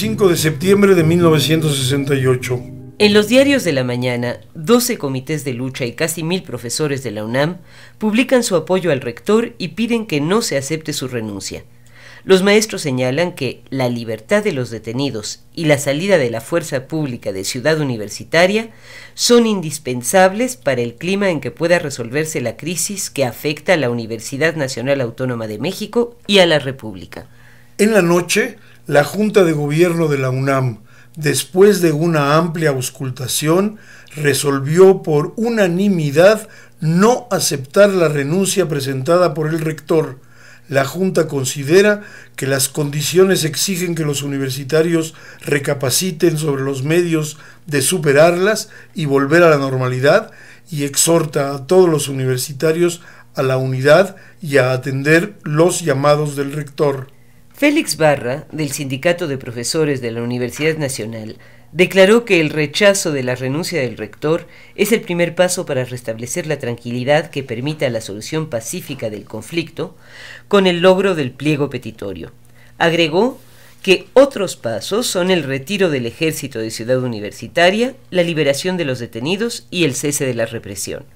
25 de septiembre de 1968. En los diarios de la mañana, 12 comités de lucha y casi 1000 profesores de la UNAM publican su apoyo al rector y piden que no se acepte su renuncia. Los maestros señalan que la libertad de los detenidos y la salida de la fuerza pública de Ciudad Universitaria son indispensables para el clima en que pueda resolverse la crisis que afecta a la Universidad Nacional Autónoma de México y a la República. En la noche, la Junta de Gobierno de la UNAM, después de una amplia auscultación, resolvió por unanimidad no aceptar la renuncia presentada por el rector. La Junta considera que las condiciones exigen que los universitarios recapaciten sobre los medios de superarlas y volver a la normalidad, y exhorta a todos los universitarios a la unidad y a atender los llamados del rector. Félix Barra, del Sindicato de Profesores de la Universidad Nacional, declaró que el rechazo de la renuncia del rector es el primer paso para restablecer la tranquilidad que permita la solución pacífica del conflicto con el logro del pliego petitorio. Agregó que otros pasos son el retiro del ejército de Ciudad Universitaria, la liberación de los detenidos y el cese de la represión.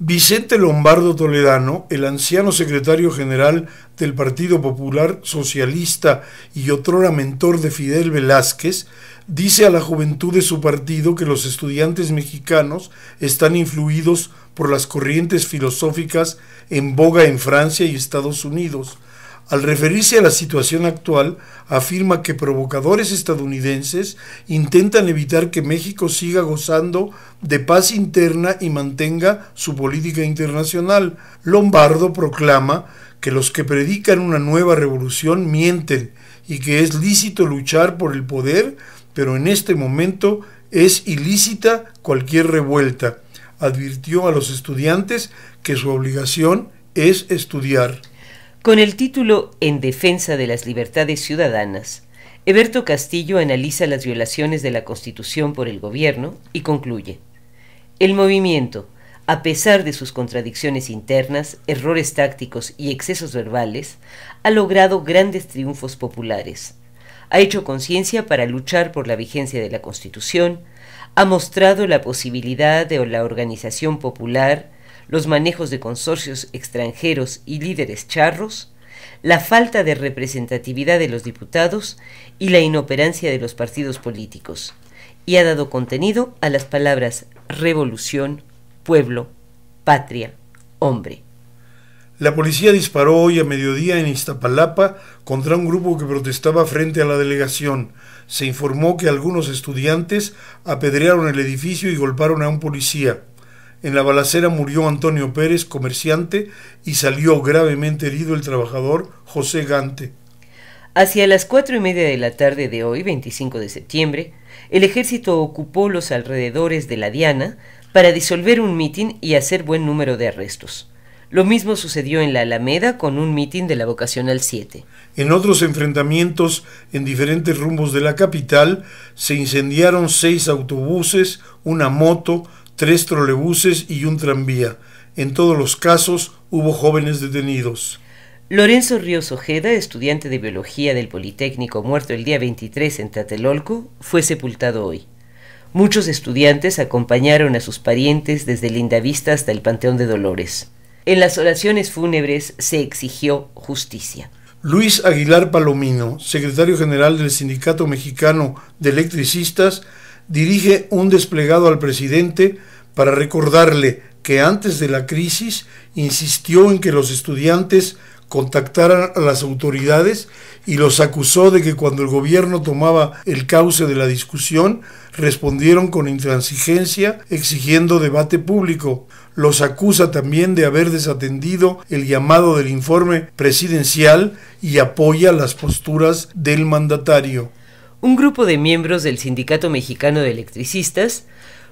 Vicente Lombardo Toledano, el anciano secretario general del Partido Popular Socialista y otrora mentor de Fidel Velázquez, dice a la juventud de su partido que los estudiantes mexicanos están influidos por las corrientes filosóficas en boga en Francia y Estados Unidos. Al referirse a la situación actual, afirma que provocadores estadounidenses intentan evitar que México siga gozando de paz interna y mantenga su política internacional. Lombardo proclama que los que predican una nueva revolución mienten y que es lícito luchar por el poder, pero en este momento es ilícita cualquier revuelta. Advirtió a los estudiantes que su obligación es estudiar. Con el título En defensa de las libertades ciudadanas, Eberto Castillo analiza las violaciones de la Constitución por el gobierno y concluye: el movimiento, a pesar de sus contradicciones internas, errores tácticos y excesos verbales, ha logrado grandes triunfos populares. Ha hecho conciencia para luchar por la vigencia de la Constitución, ha mostrado la posibilidad de la organización popular, los manejos de consorcios extranjeros y líderes charros, la falta de representatividad de los diputados y la inoperancia de los partidos políticos, y ha dado contenido a las palabras revolución, pueblo, patria, hombre. La policía disparó hoy a mediodía en Iztapalapa contra un grupo que protestaba frente a la delegación. Se informó que algunos estudiantes apedrearon el edificio y golpearon a un policía. En la balacera murió Antonio Pérez, comerciante, y salió gravemente herido el trabajador José Gante. Hacia las 4:30 de la tarde de hoy, 25 de septiembre, el ejército ocupó los alrededores de la Diana para disolver un mitin y hacer buen número de arrestos. Lo mismo sucedió en la Alameda con un mitin de la Vocacional 7. En otros enfrentamientos en diferentes rumbos de la capital, se incendiaron 6 autobuses, una moto, 3 trolebuses y un tranvía. En todos los casos hubo jóvenes detenidos. Lorenzo Ríos Ojeda, estudiante de Biología del Politécnico muerto el día 23 en Tlatelolco, fue sepultado hoy. Muchos estudiantes acompañaron a sus parientes desde Lindavista hasta el Panteón de Dolores. En las oraciones fúnebres se exigió justicia. Luis Aguilar Palomino, secretario general del Sindicato Mexicano de Electricistas, dirige un desplegado al presidente para recordarle que antes de la crisis insistió en que los estudiantes contactaran a las autoridades y los acusó de que cuando el gobierno tomaba el cauce de la discusión, respondieron con intransigencia exigiendo debate público. Los acusa también de haber desatendido el llamado del informe presidencial y apoya las posturas del mandatario. Un grupo de miembros del Sindicato Mexicano de Electricistas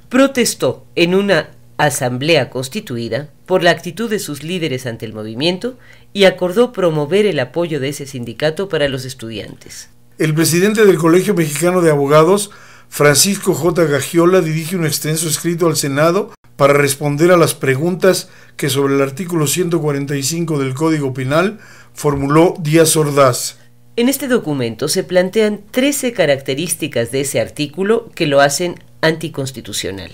protestó en una asamblea constituida por la actitud de sus líderes ante el movimiento y acordó promover el apoyo de ese sindicato para los estudiantes. El presidente del Colegio Mexicano de Abogados, Francisco J. Gagiola, dirige un extenso escrito al Senado para responder a las preguntas que sobre el artículo 145 del Código Penal formuló Díaz Ordaz. En este documento se plantean 13 características de ese artículo que lo hacen anticonstitucional.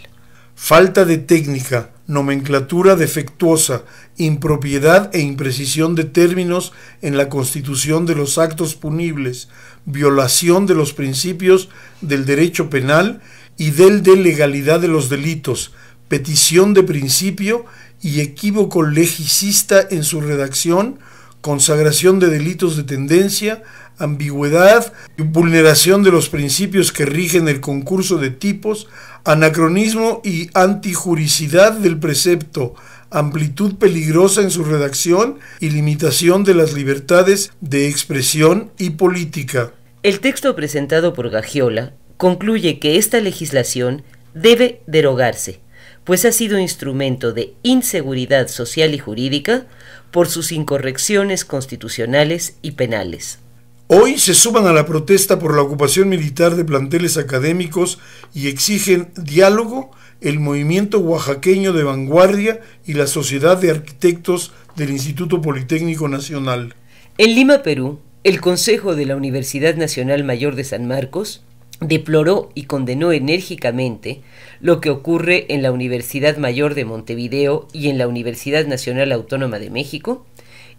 Falta de técnica, nomenclatura defectuosa, impropiedad e imprecisión de términos en la constitución de los actos punibles, violación de los principios del derecho penal y del de legalidad de los delitos, petición de principio y equívoco legicista en su redacción, consagración de delitos de tendencia, ambigüedad, vulneración de los principios que rigen el concurso de tipos, anacronismo y antijuricidad del precepto, amplitud peligrosa en su redacción y limitación de las libertades de expresión y política. El texto presentado por Gagiola concluye que esta legislación debe derogarse, pues ha sido instrumento de inseguridad social y jurídica por sus incorrecciones constitucionales y penales. Hoy se suman a la protesta por la ocupación militar de planteles académicos y exigen diálogo el Movimiento Oaxaqueño de Vanguardia y la Sociedad de Arquitectos del Instituto Politécnico Nacional. En Lima, Perú, el Consejo de la Universidad Nacional Mayor de San Marcos deploró y condenó enérgicamente lo que ocurre en la Universidad Mayor de Montevideo y en la Universidad Nacional Autónoma de México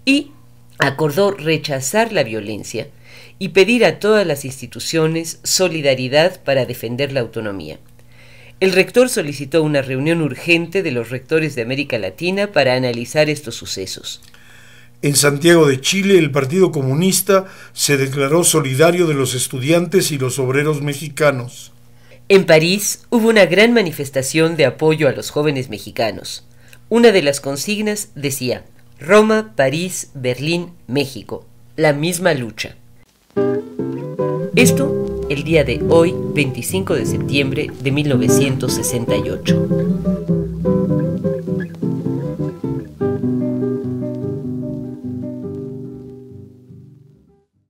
y acordó rechazar la violencia y pedir a todas las instituciones solidaridad para defender la autonomía. El rector solicitó una reunión urgente de los rectores de América Latina para analizar estos sucesos. En Santiago de Chile, el Partido Comunista se declaró solidario de los estudiantes y los obreros mexicanos. En París hubo una gran manifestación de apoyo a los jóvenes mexicanos. Una de las consignas decía: Roma, París, Berlín, México, la misma lucha. Esto el día de hoy, 25 de septiembre de 1968.